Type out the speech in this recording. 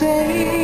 say